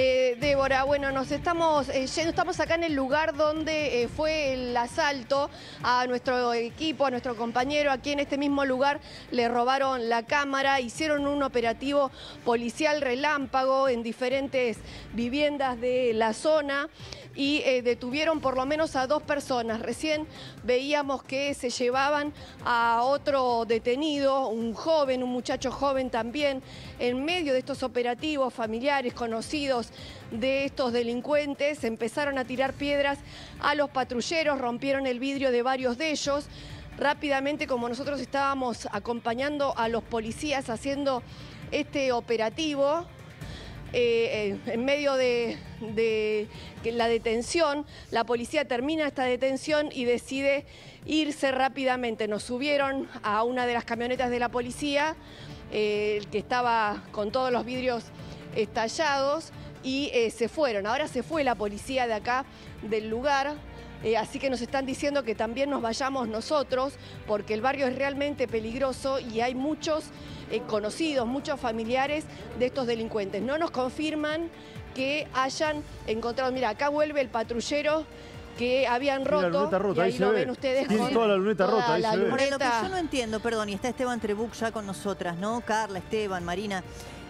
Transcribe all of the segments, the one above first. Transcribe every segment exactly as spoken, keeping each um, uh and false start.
Eh, Débora, bueno, nos estamos eh, yendo, estamos acá en el lugar donde eh, fue el asalto a nuestro equipo, a nuestro compañero. Aquí en este mismo lugar le robaron la cámara, hicieron un operativo policial relámpago en diferentes viviendas de la zona y eh, detuvieron por lo menos a dos personas. Recién veíamos que se llevaban a otro detenido, un joven, un muchacho joven también, en medio de estos operativos familiares, conocidos, de estos delincuentes. Empezaron a tirar piedras a los patrulleros, rompieron el vidrio de varios de ellos. Rápidamente, como nosotros estábamos acompañando a los policías haciendo este operativo, eh, en medio de, de la detención, la policía termina esta detención y decide irse rápidamente. Nos subieron a una de las camionetas de la policía, eh, que estaba con todos los vidrios estallados, y eh, se fueron. Ahora se fue la policía de acá, del lugar, eh, así que nos están diciendo que también nos vayamos nosotros, porque el barrio es realmente peligroso y hay muchos eh, conocidos, muchos familiares de estos delincuentes. No nos confirman que hayan encontrado... Mira, acá vuelve el patrullero que habían roto, la rota, y ahí, ahí lo ve. ven ustedes. Tiene toda la luneta toda rota, ahí la se luneta. Ve. Lo que yo no entiendo, perdón, y está Esteban Trebuch ya con nosotras, ¿no? Carla, Esteban, Marina...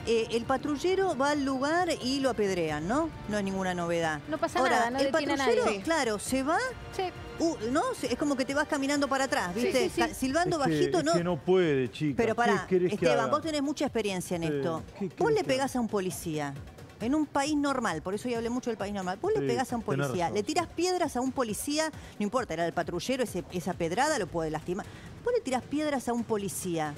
Eh, el patrullero va al lugar y lo apedrean, ¿no? No es ninguna novedad. No pasa Ahora, nada, no el detiene patrullero, a nadie. Claro, se va, sí. uh, ¿no? Es como que te vas caminando para atrás, ¿viste? Sí, sí, sí. Silbando es que, bajito, es ¿no? que no puede, chica. Pero pará, Esteban, vos tenés mucha experiencia en sí. esto. Vos le pegás a un policía, en un país normal, por eso yo hablé mucho del país normal. Vos sí, le pegás a un policía, le tirás piedras a un policía, no importa, era el patrullero, ese, esa pedrada lo puede lastimar. Vos le tirás piedras a un policía.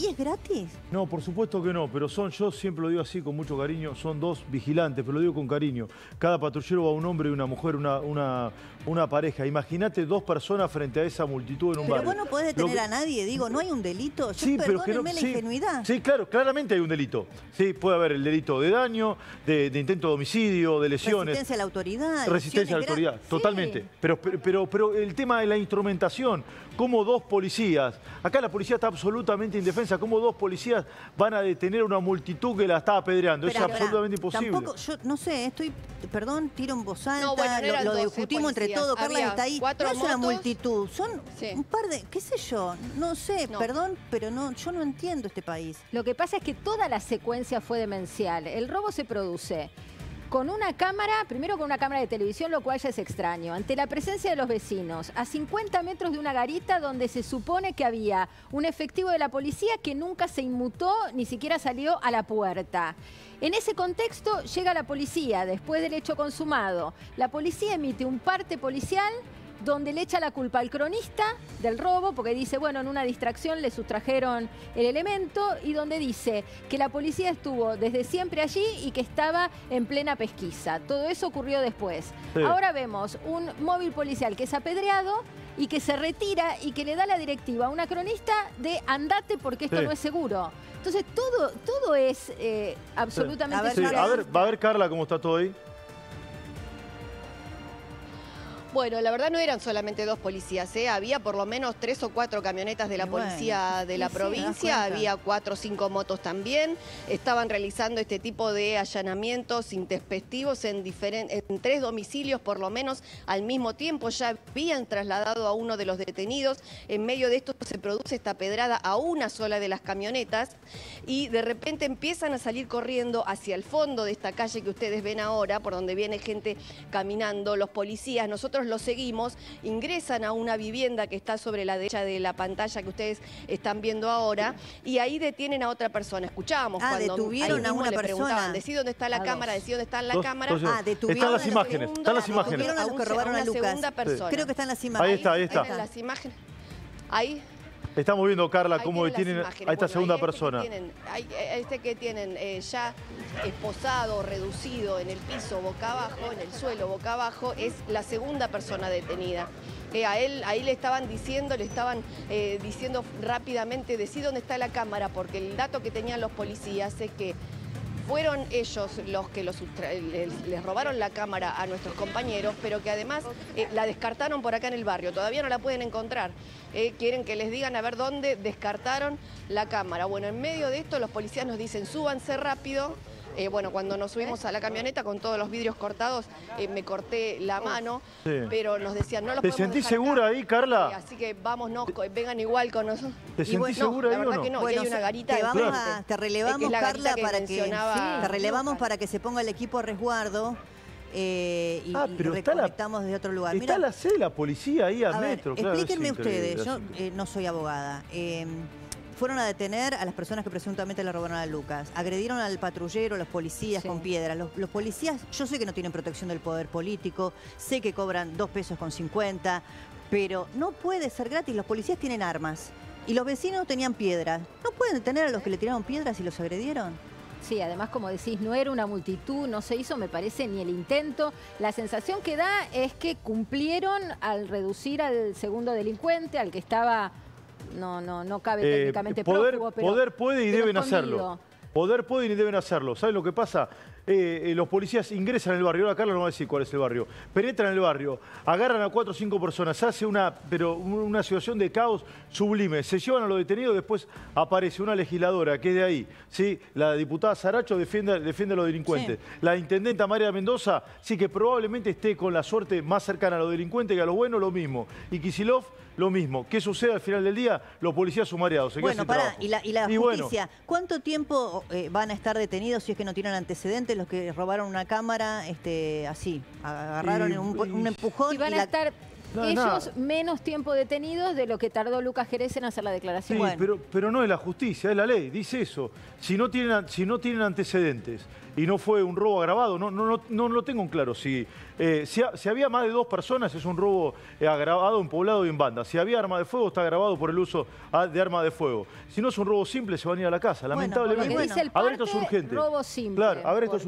¿Y es gratis? No, por supuesto que no, pero son, yo siempre lo digo así con mucho cariño, son dos vigilantes, pero lo digo con cariño. Cada patrullero va un hombre y una mujer, una, una, una pareja. Imagínate dos personas frente a esa multitud en un barrio. Pero vos no podés detener que... a nadie, digo, no hay un delito. Yo sí, pero que no, la sí, ingenuidad. Sí, claro, claramente hay un delito. Sí, puede haber el delito de daño, de, de intento de homicidio, de lesiones. Resistencia a la autoridad. Resistencia a la autoridad, gran... totalmente. Sí. Pero, pero, pero el tema de la instrumentación, como dos policías, acá la policía está absolutamente indefensa. ¿Cómo dos policías van a detener a una multitud que la está apedreando? Pero, es pero, absolutamente imposible. Tampoco, yo no sé, estoy, perdón, tiro en voz alta, no, bueno, no lo, lo discutimos entre todos, Carla está ahí. No motos, es una multitud, son sí. un par de, qué sé yo, no sé, no. perdón, pero no, yo no entiendo este país. Lo que pasa es que toda la secuencia fue demencial. El robo se produce con una cámara, primero con una cámara de televisión, lo cual ya es extraño, ante la presencia de los vecinos, a cincuenta metros de una garita donde se supone que había un efectivo de la policía que nunca se inmutó, ni siquiera salió a la puerta. En ese contexto llega la policía, después del hecho consumado. La policía emite un parte policial donde le echa la culpa al cronista del robo, porque dice, bueno, en una distracción le sustrajeron el elemento, y donde dice que la policía estuvo desde siempre allí y que estaba en plena pesquisa. Todo eso ocurrió después. Sí. Ahora vemos un móvil policial que es apedreado y que se retira y que le da la directiva a una cronista de andate porque esto sí. no es seguro. Entonces todo, todo es eh, absolutamente... Sí. A ver, sí. a ver, va a ver Carla cómo está todo ahí. Bueno, la verdad no eran solamente dos policías, ¿eh? Había por lo menos tres o cuatro camionetas de la policía de la provincia, había cuatro o cinco motos también. Estaban realizando este tipo de allanamientos intempestivos en, en tres domicilios por lo menos al mismo tiempo. Ya habían trasladado a uno de los detenidos. En medio de esto se produce esta pedrada a una sola de las camionetas y de repente empiezan a salir corriendo hacia el fondo de esta calle que ustedes ven ahora, por donde viene gente caminando, los policías. Nosotros los seguimos, ingresan a una vivienda que está sobre la derecha de la pantalla que ustedes están viendo ahora y ahí detienen a otra persona. Escuchábamos ah, cuando detuvieron a una le persona. Decí dónde está la a cámara, decí dónde está la dos, cámara. Dos, ah, detuvieron están las a imágenes, segundo, están las imágenes. Detuvieron a los que robaron a Lucas. Sí. Creo que están las imágenes. Ahí está, ahí está. Ahí están las imágenes. Ahí. Estamos viendo, Carla, cómo detienen a esta bueno, segunda hay este persona. Que tienen, hay este que tienen eh, ya esposado, reducido en el piso boca abajo, en el suelo boca abajo, es la segunda persona detenida. Eh, a él, ahí le estaban diciendo, le estaban eh, diciendo rápidamente, decí dónde está la cámara, porque el dato que tenían los policías es que fueron ellos los que los, les robaron la cámara a nuestros compañeros, pero que además eh, la descartaron por acá en el barrio. Todavía no la pueden encontrar. Eh, quieren que les digan a ver dónde descartaron la cámara. Bueno, en medio de esto los policías nos dicen súbanse rápido. Eh, bueno, cuando nos subimos a la camioneta con todos los vidrios cortados, eh, me corté la mano, sí. Pero nos decían, no los podemos dejar. ¿Te sentís segura acá ahí, Carla? Sí, así que vámonos, vengan igual con nosotros. ¿Te sentís bueno, segura no, ahí o no? Que no. Bueno, hay una garita te, vamos a, te relevamos, Carla, para que, sí, te relevamos para que se ponga el equipo a resguardo. Eh, y, ah, pero y reconectamos desde otro lugar. Está Mirá, la sede de la policía ahí a, a metro. Ver, claro, explíquenme ustedes, yo eh, no soy abogada. Eh, fueron a detener a las personas que presuntamente le robaron a Lucas. Agredieron al patrullero, a los policías sí. con piedras. Los, los policías, yo sé que no tienen protección del poder político, sé que cobran dos pesos con cincuenta, pero no puede ser gratis. Los policías tienen armas y los vecinos tenían piedras. ¿No pueden detener a los que le tiraron piedras y los agredieron? Sí, además, como decís, no era una multitud, no se hizo, me parece, ni el intento. La sensación que da es que cumplieron al reducir al segundo delincuente, al que estaba, no no, no cabe eh, técnicamente poder, prófugo, pero... Poder puede y deben hacerlo. Poder pueden y deben hacerlo. ¿Saben lo que pasa? Eh, eh, los policías ingresan al barrio, ahora Carla nos va a decir cuál es el barrio, penetran el barrio, agarran a cuatro o cinco personas, se hace una, pero una situación de caos sublime, se llevan a los detenidos, después aparece una legisladora que es de ahí, ¿sí? La diputada Zaracho defiende, defiende a los delincuentes, sí. La intendenta María Mendoza, sí que probablemente esté con la suerte más cercana a los delincuentes que a los buenos, lo mismo, y Kicillof, lo mismo. ¿Qué sucede al final del día? Los policías sumariados. Se bueno, pará, y la, y la y justicia, bueno. ¿Cuánto tiempo eh, van a estar detenidos si es que no tienen antecedentes? Los que robaron una cámara, este, así, agarraron y, un, y, un empujón. Y van y la... a estar no, ellos no. menos tiempo detenidos de lo que tardó Lucas Jerez en hacer la declaración. Sí, bueno. pero, pero no es la justicia, es la ley, dice eso. Si no tienen, si no tienen antecedentes y no fue un robo agravado, no, no, no, no lo tengo en claro. Si, eh, si, ha, si había más de dos personas, es un robo agravado en poblado y en banda. Si había arma de fuego, está agravado por el uso de arma de fuego. Si no es un robo simple, se van a ir a la casa, lamentablemente. Bueno, porque dice el parte, a ver, esto es urgente. Robo simple. Claro, a ver, esto es urgente.